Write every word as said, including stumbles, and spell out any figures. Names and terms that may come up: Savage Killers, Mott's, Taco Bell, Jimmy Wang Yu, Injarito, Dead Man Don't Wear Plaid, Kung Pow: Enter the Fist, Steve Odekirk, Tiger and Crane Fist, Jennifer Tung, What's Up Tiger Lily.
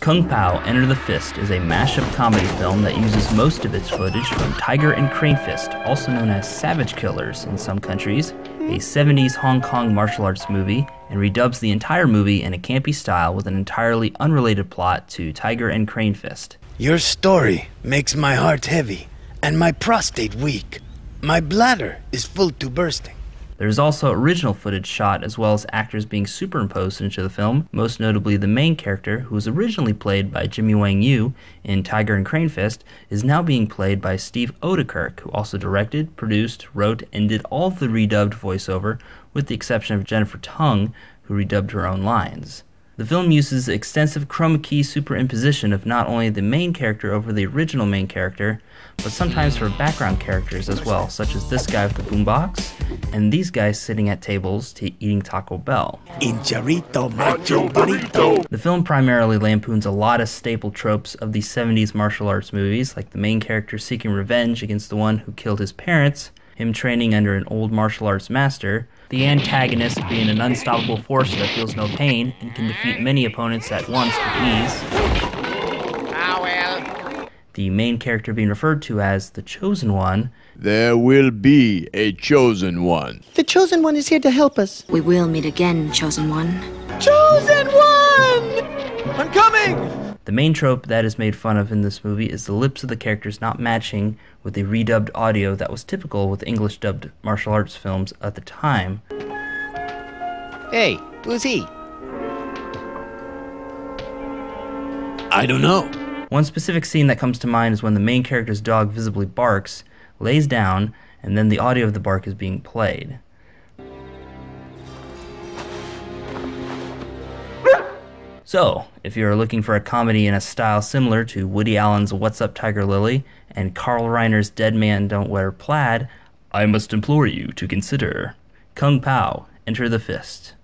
Kung Pow: Enter the Fist is a mashup comedy film that uses most of its footage from Tiger and Crane Fist, also known as Savage Killers in some countries, a seventies Hong Kong martial arts movie, and redubs the entire movie in a campy style with an entirely unrelated plot to Tiger and Crane Fist. Your story makes my heart heavy and my prostate weak. My bladder is full to bursting. There's also original footage shot as well as actors being superimposed into the film, most notably the main character, who was originally played by Jimmy Wang Yu in Tiger and Crane Fist, is now being played by Steve Odekirk, who also directed, produced, wrote, and did all of the redubbed voiceover, with the exception of Jennifer Tung, who redubbed her own lines. The film uses extensive chroma key superimposition of not only the main character over the original main character, but sometimes for background characters as well, such as this guy with the boombox, and these guys sitting at tables to eating Taco Bell. Injarito, macho burrito. The film primarily lampoons a lot of staple tropes of the seventies martial arts movies, like the main character seeking revenge against the one who killed his parents, him training under an old martial arts master, the antagonist being an unstoppable force that feels no pain and can defeat many opponents at once with ease. Ah, well. The main character being referred to as the Chosen One. There will be a Chosen One. The Chosen One is here to help us. We will meet again, Chosen One. Chosen One! I'm coming! The main trope that is made fun of in this movie is the lips of the characters not matching with the redubbed audio that was typical with English-dubbed martial arts films at the time. Hey, who's he? I don't know. One specific scene that comes to mind is when the main character's dog visibly barks, lays down, and then the audio of the bark is being played. So, if you're looking for a comedy in a style similar to Woody Allen's What's Up Tiger Lily and Carl Reiner's Dead Man Don't Wear Plaid, I must implore you to consider Kung Pow: Enter the Fist.